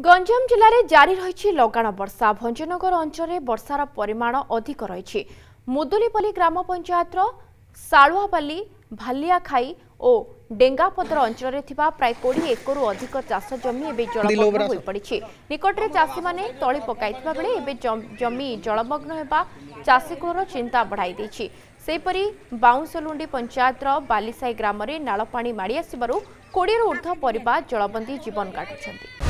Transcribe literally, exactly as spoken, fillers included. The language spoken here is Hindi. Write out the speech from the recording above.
गंजाम जिले में जारी रही लगाण वर्षा। भंजनगर अंचल में वर्षार परिमाण अधिक रही। मुदुलिपल्लୀ ग्राम पंचायत सालुआपाली भालियाखाई और डेंगापद अंचल प्राय बीस एकरु अधिक चाष जमी एवं जलमग्न हो पड़ी। निकटरे चाषी मैंने तली पकाइथिबा बेले एवं जमी जलमग्न होगा चाषीकुलर चिंता बढ़ाई देछि। सेपरी बाउंसलुंडी पंचायत बालीसाई ग्राम में नालपाणी माड़ी आसवर कोड़ीरु ऊर्ध्व परिवार जलबंदी जीवन काटुछन्ति।